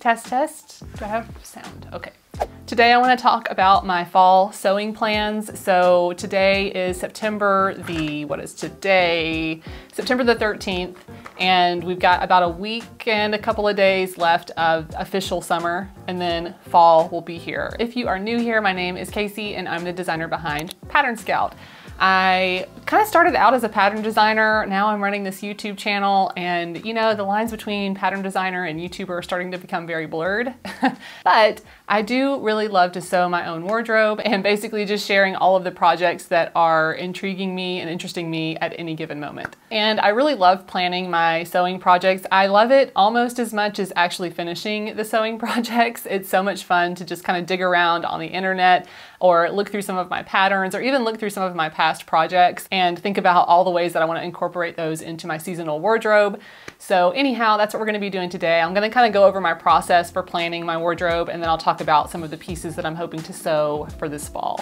Test. Do I have sound? Okay. Today I want to talk about my fall sewing plans. So today is September the 13th, and we've got about a week and a couple of days left of official summer, and then fall will be here. If you are new here, my name is Casey and I'm the designer behind Pattern Scout. I kind of started out as a pattern designer. Now I'm running this YouTube channel, and you know, the lines between pattern designer and YouTuber are starting to become very blurred. But I do really love to sew my own wardrobe and basically just sharing all of the projects that are intriguing me and interesting me at any given moment. And I really love planning my sewing projects. I love it almost as much as actually finishing the sewing projects. It's so much fun to just kind of dig around on the internet or look through some of my patterns or even look through some of my past projects and think about all the ways that I want to incorporate those into my seasonal wardrobe. So anyhow, that's what we're going to be doing today. I'm going to kind of go over my process for planning my wardrobe, and then I'll talk about some of the pieces that I'm hoping to sew for this fall.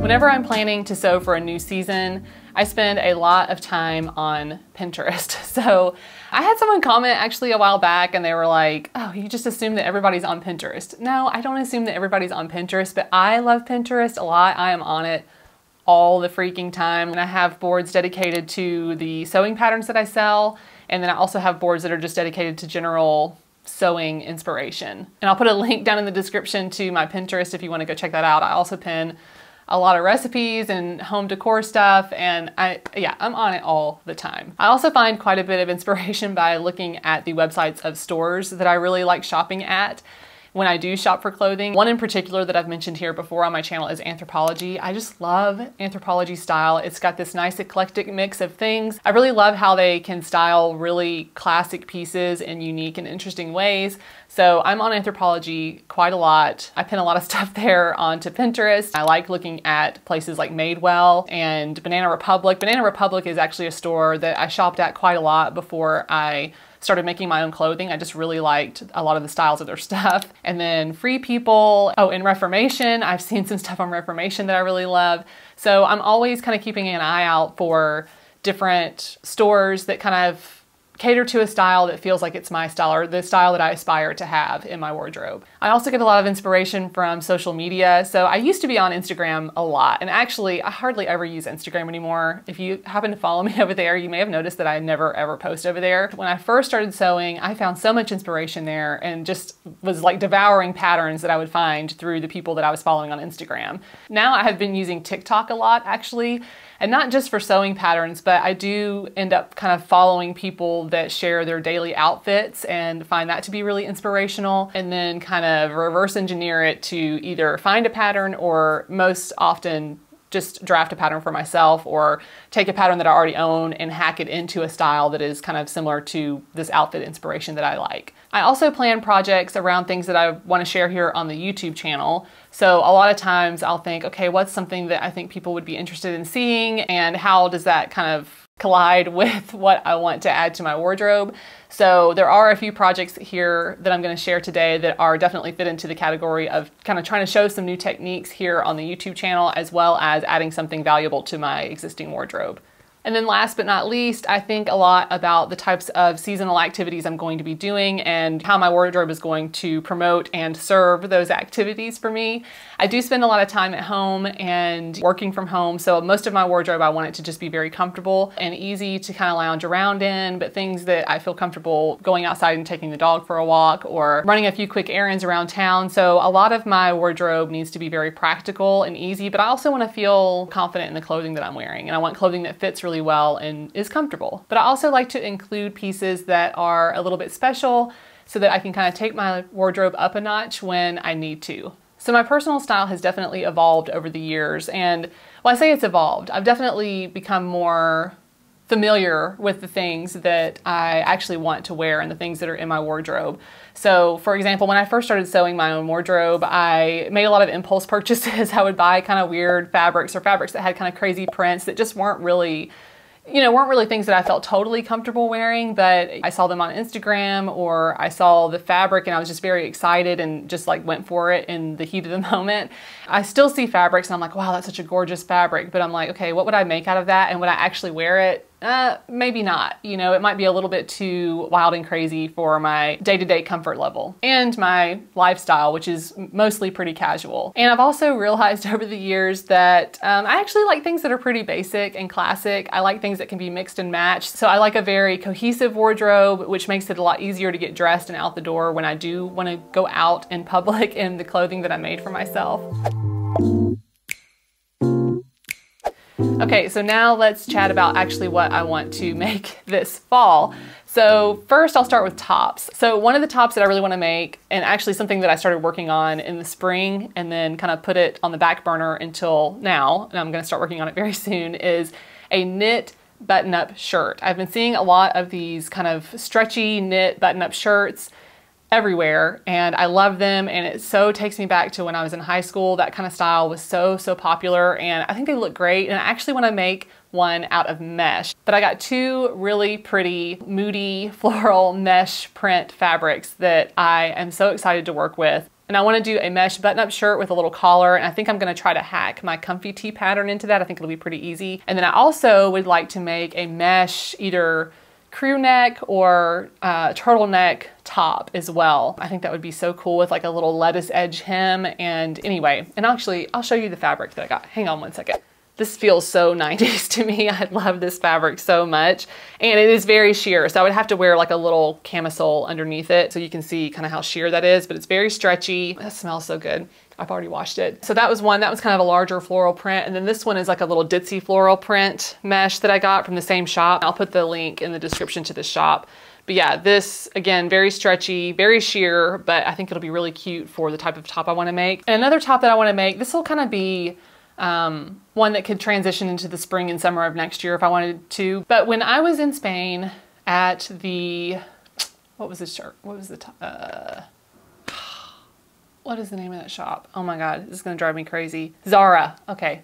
Whenever I'm planning to sew for a new season, I spend a lot of time on Pinterest. So I had someone comment actually a while back, and they were like, oh, you just assume that everybody's on Pinterest. No, I don't assume that everybody's on Pinterest, but I love Pinterest a lot. I am on it all the freaking time. And I have boards dedicated to the sewing patterns that I sell. And then I also have boards that are just dedicated to general sewing inspiration. And I'll put a link down in the description to my Pinterest if you want to go check that out. I also pin a lot of recipes and home decor stuff, and I'm on it all the time. I also find quite a bit of inspiration by looking at the websites of stores that I really like shopping at when I do shop for clothing. One in particular that I've mentioned here before on my channel is Anthropologie. I just love Anthropologie style. It's got this nice eclectic mix of things. I really love how they can style really classic pieces in unique and interesting ways. So I'm on Anthropologie quite a lot. I pin a lot of stuff there onto Pinterest. I like looking at places like Madewell and Banana Republic. Banana Republic is actually a store that I shopped at quite a lot before I started making my own clothing. I just really liked a lot of the styles of their stuff. And then Free People. Oh, and Reformation. I've seen some stuff on Reformation that I really love. So I'm always kind of keeping an eye out for different stores that kind of cater to a style that feels like it's my style or the style that I aspire to have in my wardrobe. I also get a lot of inspiration from social media. So I used to be on Instagram a lot, and actually I hardly ever use Instagram anymore. If you happen to follow me over there, you may have noticed that I never ever post over there. When I first started sewing, I found so much inspiration there and just was like devouring patterns that I would find through the people that I was following on Instagram. Now I have been using TikTok a lot actually, and not just for sewing patterns, but I do end up kind of following people that share their daily outfits and find that to be really inspirational, and then kind of reverse engineer it to either find a pattern or most often just draft a pattern for myself, or take a pattern that I already own and hack it into a style that is kind of similar to this outfit inspiration that I like. I also plan projects around things that I want to share here on the YouTube channel. So a lot of times I'll think, okay, what's something that I think people would be interested in seeing, and how does that kind of collide with what I want to add to my wardrobe. So there are a few projects here that I'm going to share today that are definitely fit into the category of kind of trying to show some new techniques here on the YouTube channel, as well as adding something valuable to my existing wardrobe. And then last but not least, I think a lot about the types of seasonal activities I'm going to be doing and how my wardrobe is going to promote and serve those activities for me. I do spend a lot of time at home and working from home, so most of my wardrobe, I want it to just be very comfortable and easy to kind of lounge around in, but things that I feel comfortable going outside and taking the dog for a walk or running a few quick errands around town. So a lot of my wardrobe needs to be very practical and easy, but I also want to feel confident in the clothing that I'm wearing, and I want clothing that fits really well and is comfortable. But I also like to include pieces that are a little bit special so that I can kind of take my wardrobe up a notch when I need to. So my personal style has definitely evolved over the years, and well, I say it's evolved. I've definitely become more familiar with the things that I actually want to wear and the things that are in my wardrobe. So for example, when I first started sewing my own wardrobe, I made a lot of impulse purchases. I would buy kind of weird fabrics or fabrics that had kind of crazy prints that just weren't really things that I felt totally comfortable wearing, but I saw them on Instagram or I saw the fabric and I was just very excited and just like went for it in the heat of the moment. I still see fabrics and I'm like, wow, that's such a gorgeous fabric. But I'm like, okay, what would I make out of that? And would I actually wear it? Maybe not. You know, it might be a little bit too wild and crazy for my day-to-day comfort level and my lifestyle, which is mostly pretty casual. And I've also realized over the years that I actually like things that are pretty basic and classic. I like things that can be mixed and matched. So I like a very cohesive wardrobe, which makes it a lot easier to get dressed and out the door when I do want to go out in public in the clothing that I made for myself. Okay, so now let's chat about actually what I want to make this fall. So first I'll start with tops. So one of the tops that I really want to make, and actually something that I started working on in the spring and then kind of put it on the back burner until now, and I'm going to start working on it very soon, is a knit button-up shirt. I've been seeing a lot of these kind of stretchy knit button-up shirts everywhere, and I love them, and it so takes me back to when I was in high school. That kind of style was so popular, and I think they look great, and I actually want to make one out of mesh. But I got two really pretty moody floral mesh print fabrics that I am so excited to work with. And I want to do a mesh button-up shirt with a little collar, and I think I'm going to try to hack my comfy tee pattern into that. I think it'll be pretty easy. And then I also would like to make a mesh either crew neck or turtleneck top as well. I think that would be so cool with like a little lettuce edge hem. And anyway, and actually I'll show you the fabric that I got. Hang on one second. This feels so 90s to me. I love this fabric so much. And it is very sheer. So I would have to wear like a little camisole underneath it so you can see kind of how sheer that is, but it's very stretchy. That smells so good. I've already washed it. So that was one, that was kind of a larger floral print. And then this one is like a little ditzy floral print mesh that I got from the same shop. I'll put the link in the description to the shop. But yeah, this, again, very stretchy, very sheer, but I think it'll be really cute for the type of top I wanna make. And another top that I wanna make, this will kind of be one that could transition into the spring and summer of next year if I wanted to. But when I was in Spain at the, what was the shirt? What was the top? What is the name of that shop? Oh my God, this is gonna drive me crazy. Zara, okay.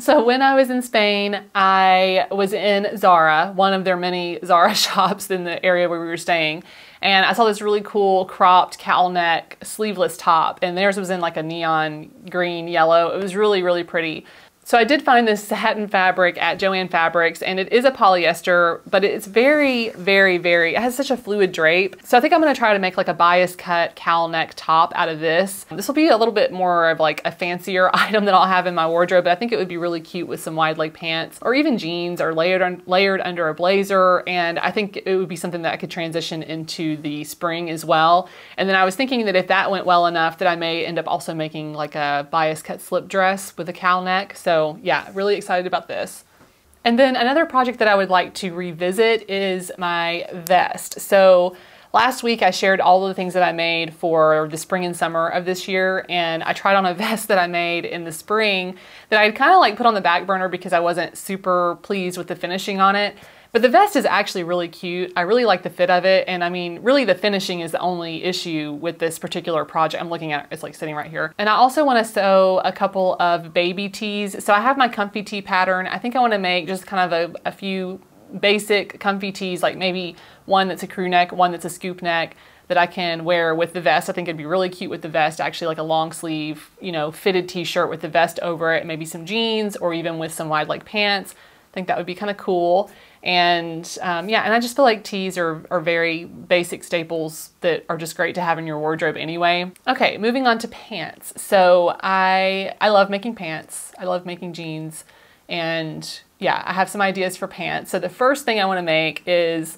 So when I was in Spain, I was in Zara, one of their many Zara shops in the area where we were staying. And I saw this really cool cropped cowl neck sleeveless top, and theirs was in like a neon green yellow. It was really, really pretty. So I did find this satin fabric at Joann Fabrics, and it is a polyester, but it's very, it has such a fluid drape. So I think I'm gonna try to make like a bias cut cowl neck top out of this. This will be a little bit more of like a fancier item that I'll have in my wardrobe, but I think it would be really cute with some wide leg pants or even jeans or layered under a blazer. And I think it would be something that I could transition into the spring as well. And then I was thinking that if that went well enough, that I may end up also making like a bias cut slip dress with a cowl neck. So yeah, really excited about this. And then another project that I would like to revisit is my vest. So last week I shared all of the things that I made for the spring and summer of this year, and I tried on a vest that I made in the spring that I'd kind of like put on the back burner because I wasn't super pleased with the finishing on it. But the vest is actually really cute. I really like the fit of it. And I mean, really the finishing is the only issue with this particular project I'm looking at. It's like sitting right here. And I also want to sew a couple of baby tees. So I have my comfy tee pattern. I think I want to make just kind of a few basic comfy tees, like maybe one that's a crew neck, one that's a scoop neck, that I can wear with the vest. I think it'd be really cute with the vest, actually, like a long sleeve, you know, fitted t-shirt with the vest over it, maybe some jeans or even with some wide leg pants. I think that would be kind of cool. And yeah, and I just feel like tees are very basic staples that are just great to have in your wardrobe anyway. Okay, moving on to pants. So I love making pants. I love making jeans. And yeah, I have some ideas for pants. So the first thing I want to make is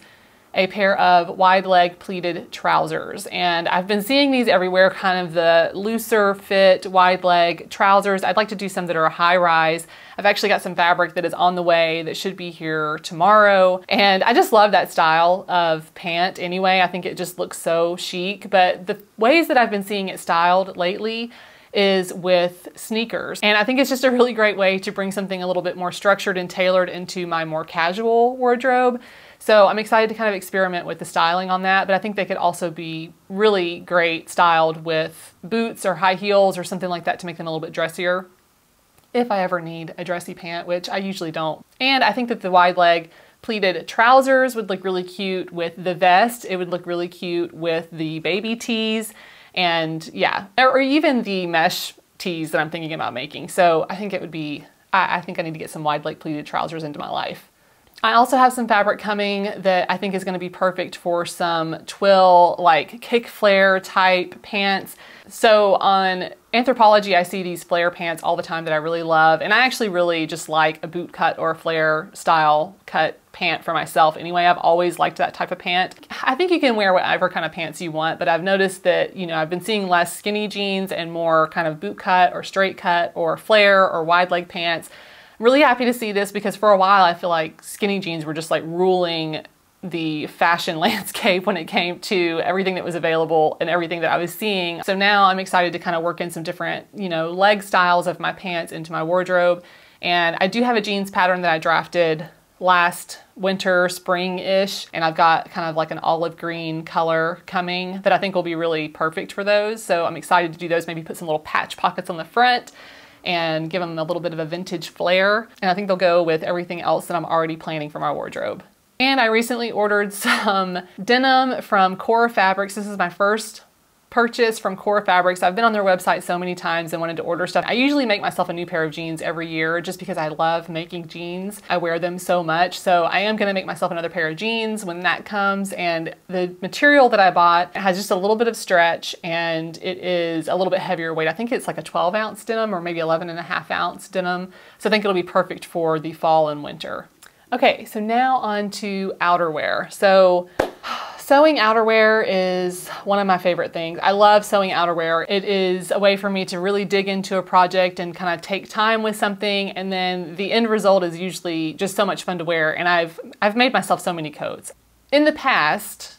a pair of wide leg pleated trousers. And I've been seeing these everywhere, kind of the looser fit wide leg trousers. I'd like to do some that are high rise. I've actually got some fabric that is on the way that should be here tomorrow. And I just love that style of pant anyway. I think it just looks so chic, but the ways that I've been seeing it styled lately is with sneakers. And I think it's just a really great way to bring something a little bit more structured and tailored into my more casual wardrobe. So I'm excited to kind of experiment with the styling on that, but I think they could also be really great styled with boots or high heels or something like that to make them a little bit dressier, if I ever need a dressy pant, which I usually don't. And I think that the wide leg pleated trousers would look really cute with the vest. It would look really cute with the baby tees, and yeah, or even the mesh tees that I'm thinking about making. So I think it would be, I think I need to get some wide leg pleated trousers into my life. I also have some fabric coming that I think is going to be perfect for some twill, like kick flare type pants. So on Anthropologie, I see these flare pants all the time that I really love. And I actually really just like a boot cut or a flare style cut pant for myself. Anyway, I've always liked that type of pant. I think you can wear whatever kind of pants you want, but I've noticed that, you know, I've been seeing less skinny jeans and more kind of boot cut or straight cut or flare or wide leg pants. Really happy to see this because for a while I feel like skinny jeans were just like ruling the fashion landscape when it came to everything that was available and everything that I was seeing. So now I'm excited to kind of work in some different, you know, leg styles of my pants into my wardrobe. And I do have a jeans pattern that I drafted last winter, spring-ish, and I've got kind of like an olive green color coming that I think will be really perfect for those. So I'm excited to do those, maybe put some little patch pockets on the front and give them a little bit of a vintage flair. And I think they'll go with everything else that I'm already planning for my wardrobe. And I recently ordered some denim from Core Fabrics. This is my first purchase from Core Fabrics. I've been on their website so many times and wanted to order stuff. I usually make myself a new pair of jeans every year just because I love making jeans. I wear them so much. So I am gonna make myself another pair of jeans when that comes. And the material that I bought has just a little bit of stretch and it is a little bit heavier weight. I think it's like a 12-ounce denim or maybe 11.5-ounce denim. So I think it'll be perfect for the fall and winter. Okay, so now on to outerwear. So sewing outerwear is one of my favorite things. I love sewing outerwear. It is a way for me to really dig into a project and kind of take time with something, and then the end result is usually just so much fun to wear, and I've made myself so many coats. In the past,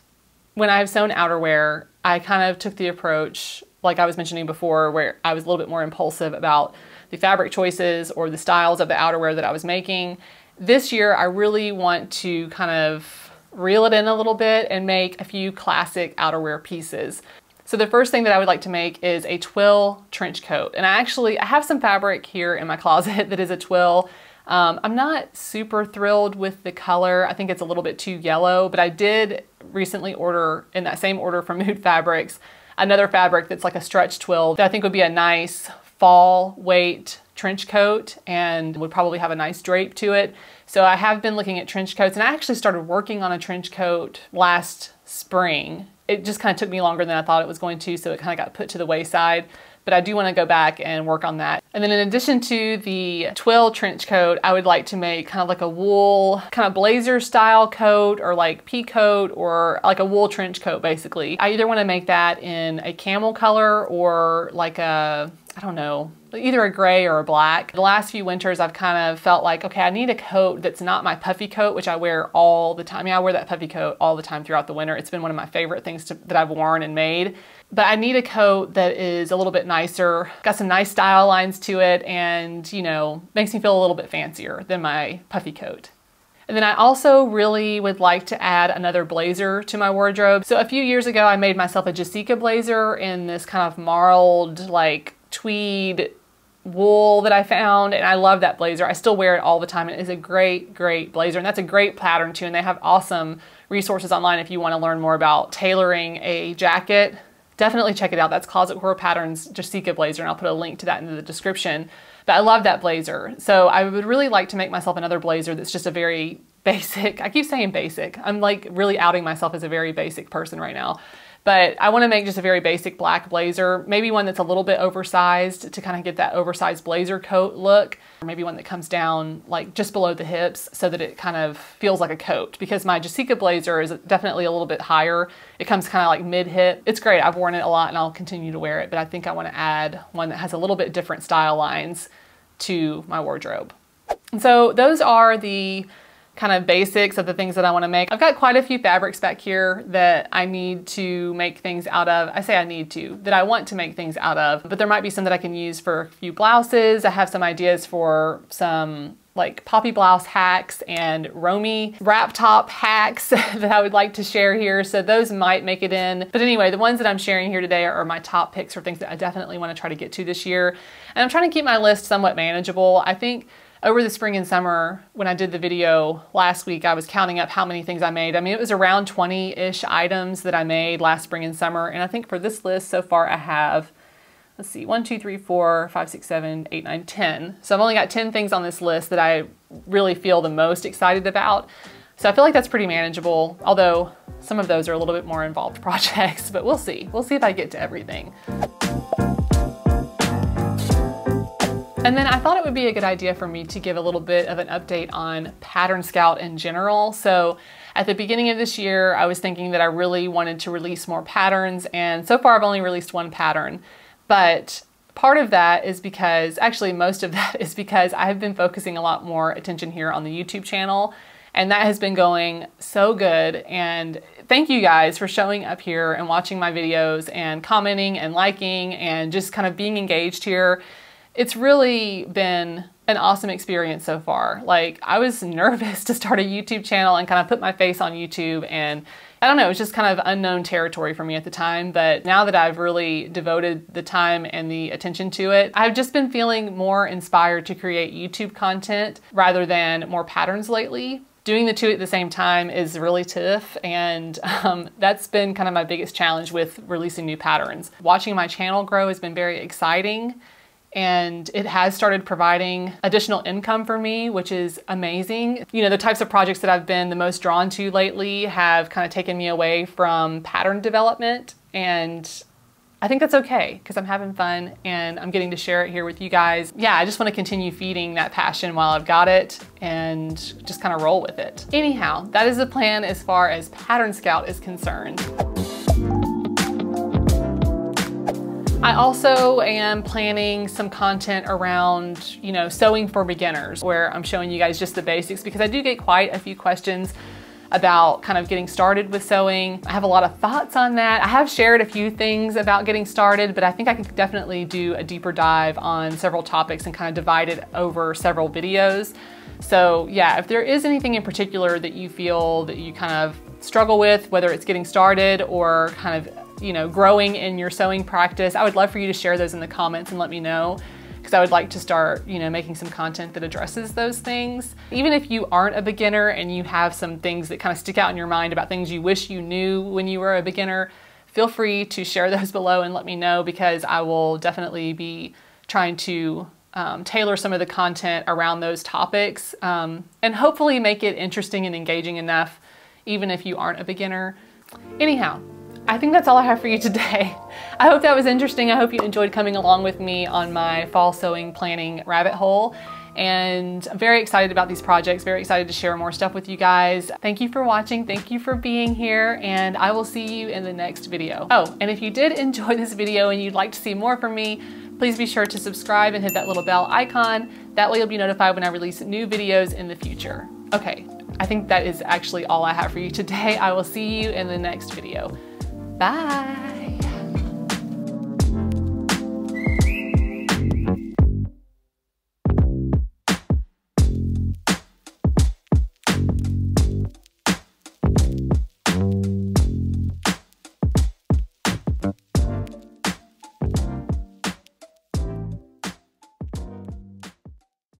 when I've sewn outerwear, I kind of took the approach, like I was mentioning before, where I was a little bit more impulsive about the fabric choices or the styles of the outerwear that I was making. This year, I really want to kind of reel it in a little bit and make a few classic outerwear pieces. So the first thing that I would like to make is a twill trench coat. And I have some fabric here in my closet that is a twill. I'm not super thrilled with the color. I think it's a little bit too yellow, but I did recently order, in that same order from Mood Fabrics, another fabric that's like a stretch twill that I think would be a nice fall weight trench coat and would probably have a nice drape to it. So I have been looking at trench coats, and I actually started working on a trench coat last spring. It just kind of took me longer than I thought it was going to, so it kind of got put to the wayside, but I do want to go back and work on that. And then in addition to the twill trench coat, I would like to make kind of like a wool kind of blazer style coat or like pea coat or like a wool trench coat basically. I either want to make that in a camel color or like a, I don't know, either a gray or a black. The last few winters I've kind of felt like, okay, I need a coat that's not my puffy coat, which I wear all the time. I mean, I wear that puffy coat all the time throughout the winter. It's been one of my favorite things that I've worn and made. But I need a coat that is a little bit nicer, got some nice style lines to it, and, you know, makes me feel a little bit fancier than my puffy coat. And then I also really would like to add another blazer to my wardrobe. So a few years ago, I made myself a Jasika blazer in this kind of marled, like tweed wool that I found, and I love that blazer. I still wear it all the time. It is a great, great blazer, and that's a great pattern too, and they have awesome resources online if you want to learn more about tailoring a jacket. Definitely check it out. That's Closetcore Patterns Jasika Blazer, and I'll put a link to that in the description. But I love that blazer. So I would really like to make myself another blazer that's just a very basic, I keep saying basic. I'm like really outing myself as a very basic person right now. But I want to make just a very basic black blazer, maybe one that's a little bit oversized to kind of get that oversized blazer coat look, or maybe one that comes down like just below the hips so that it kind of feels like a coat, because my Jasika blazer is definitely a little bit higher. It comes kind of like mid-hip. It's great. I've worn it a lot and I'll continue to wear it, but I think I want to add one that has a little bit different style lines to my wardrobe. And so those are the kind of basics of the things that I want to make. I've got quite a few fabrics back here that I need to make things out of. I say I need to, that I want to make things out of, but there might be some that I can use for a few blouses. I have some ideas for some like poppy blouse hacks and Romy wrap top hacks that I would like to share here. So those might make it in. But anyway, the ones that I'm sharing here today are my top picks for things that I definitely want to try to get to this year. And I'm trying to keep my list somewhat manageable. I think over the spring and summer, when I did the video last week, I was counting up how many things I made. I mean, it was around 20-ish items that I made last spring and summer. And I think for this list so far, I have let's see, 1, 2, 3, 4, 5, 6, 7, 8, 9, 10. So I've only got 10 things on this list that I really feel the most excited about. So I feel like that's pretty manageable, although some of those are a little bit more involved projects, but we'll see. We'll see if I get to everything. And then I thought it would be a good idea for me to give a little bit of an update on Pattern Scout in general. So at the beginning of this year, I was thinking that I really wanted to release more patterns, and so far I've only released one pattern. But part of that is because, actually most of that is because I have been focusing a lot more attention here on the YouTube channel, and that has been going so good. And thank you guys for showing up here and watching my videos and commenting and liking and just kind of being engaged here. It's really been an awesome experience so far. Like, I was nervous to start a YouTube channel and kind of put my face on YouTube, and I don't know, it was just kind of unknown territory for me at the time. But now that I've really devoted the time and the attention to it, I've just been feeling more inspired to create YouTube content rather than more patterns lately. Doing the two at the same time is really tough, and that's been kind of my biggest challenge with releasing new patterns. Watching my channel grow has been very exciting, and it has started providing additional income for me, which is amazing. You know, the types of projects that I've been the most drawn to lately have kind of taken me away from pattern development, and I think that's okay because I'm having fun and I'm getting to share it here with you guys. Yeah, I just want to continue feeding that passion while I've got it and just kind of roll with it. Anyhow, that is the plan as far as Pattern Scout is concerned. I also am planning some content around, you know, sewing for beginners, where I'm showing you guys just the basics, because I do get quite a few questions about kind of getting started with sewing. I have a lot of thoughts on that. I have shared a few things about getting started, but I think I can definitely do a deeper dive on several topics and kind of divide it over several videos. So yeah, if there is anything in particular that you feel that you kind of struggle with, whether it's getting started or kind of, you know, growing in your sewing practice, I would love for you to share those in the comments and let me know, because I would like to start, you know, making some content that addresses those things. Even if you aren't a beginner and you have some things that kind of stick out in your mind about things you wish you knew when you were a beginner, feel free to share those below and let me know, because I will definitely be trying to tailor some of the content around those topics and hopefully make it interesting and engaging enough, even if you aren't a beginner. Anyhow, I think that's all I have for you today. I hope that was interesting. I hope you enjoyed coming along with me on my fall sewing planning rabbit hole. And I'm very excited about these projects, very excited to share more stuff with you guys. Thank you for watching. Thank you for being here, and I will see you in the next video. Oh, and if you did enjoy this video and you'd like to see more from me, please be sure to subscribe and hit that little bell icon. That way you'll be notified when I release new videos in the future. Okay, I think that is actually all I have for you today. I will see you in the next video. Bye.